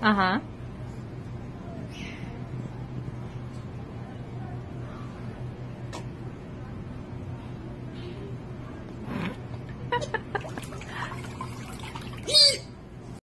Uh-huh.